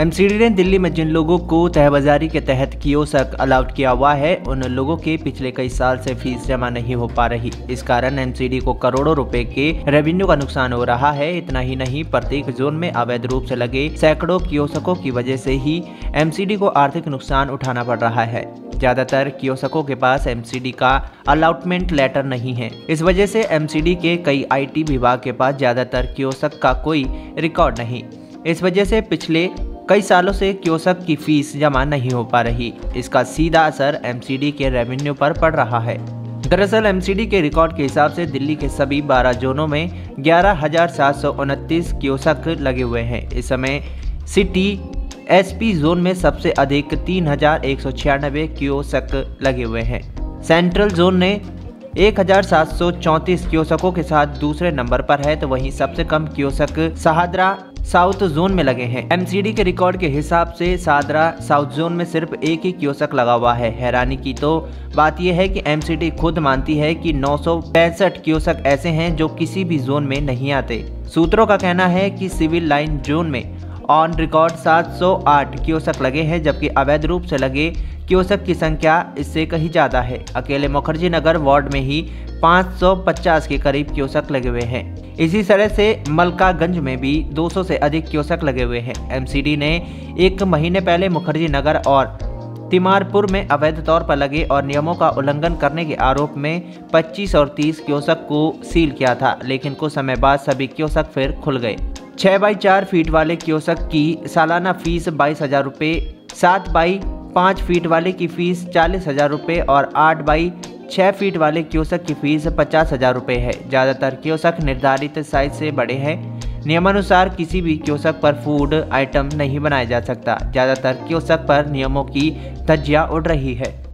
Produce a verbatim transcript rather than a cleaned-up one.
MCD ने दिल्ली में जिन लोगों को तहबाजारी के तहत कियोस्क अलाउड किया हुआ है, उन लोगों के पिछले कई साल से फीस जमा नहीं हो पा रही। इस कारण एमसीडी को करोड़ों रुपए के रेवेन्यू का नुकसान हो रहा है। इतना ही नहीं, प्रत्येक जोन में अवैध रूप से लगे सैकड़ों कियोस्कों की वजह से ही एमसीडी को आर्थिक नुकसान उठाना पड़ रहा है। ज्यादातर कियोस्कों के पास एमसीडी का अलाटमेंट लेटर नहीं है। इस वजह से एमसीडी के कई आईटी विभाग के पास ज्यादातर कियोस्क का कोई रिकॉर्ड नहीं। इस वजह से पिछले कई सालों से कियोस्क की फीस जमा नहीं हो पा रही। इसका सीधा असर एमसीडी के रेवेन्यू पर पड़ रहा है। दरअसल एमसीडी के रिकॉर्ड के हिसाब से दिल्ली के सभी बारह जोनों में ग्यारह हजार सात सौ उनतीस कियोस्क लगे हुए हैं। इस समय सिटी एसपी जोन में सबसे अधिक तीन हजार एक सौ छियानबे कियोस्क लगे हुए हैं। सेंट्रल जोन ने एक हजार सात सौ चौंतीस कियोस्कों के साथ दूसरे नंबर पर है, तो वहीं सबसे कम कियोस्क सहादरा साउथ जोन में लगे हैं। एमसीडी के रिकॉर्ड के हिसाब से सहादरा साउथ जोन में सिर्फ एक ही कियोस्क लगा हुआ है। हैरानी की तो बात यह है कि एमसीडी खुद मानती है कि नौ सौ पैंसठ कियोस्क ऐसे हैं जो किसी भी जोन में नहीं आते। सूत्रों का कहना है कि सिविल लाइन जोन में ऑन रिकॉर्ड सात सौ आठ कियोस्क लगे हैं, जबकि अवैध रूप से लगे कियोस्क की संख्या इससे कहीं ज़्यादा है। अकेले मुखर्जी नगर वार्ड में ही पाँच सौ पचास के करीब कियोस्क लगे हुए हैं। इसी तरह से मलकागंज में भी दो सौ से अधिक कियोस्क लगे हुए हैं। एमसीडी ने एक महीने पहले मुखर्जी नगर और तिमारपुर में अवैध तौर पर लगे और नियमों का उल्लंघन करने के आरोप में पच्चीस और तीस कियोस्क को सील किया था, लेकिन कुछ समय बाद सभी कियोस्क फिर खुल गए। छः बाई चार फीट वाले कियोस्क की सालाना फीस बाईस हज़ार रुपये, सात बाई पाँच फीट वाले की फीस चालीस हज़ार रुपये और आठ बाई छः फीट वाले कियोस्क की फीस पचास हज़ार रुपये है। ज़्यादातर कियोस्क निर्धारित साइज से बड़े हैं। नियमानुसार किसी भी कियोस्क पर फूड आइटम नहीं बनाया जा सकता। ज़्यादातर कियोस्क पर नियमों की धज्जियां उड़ रही है।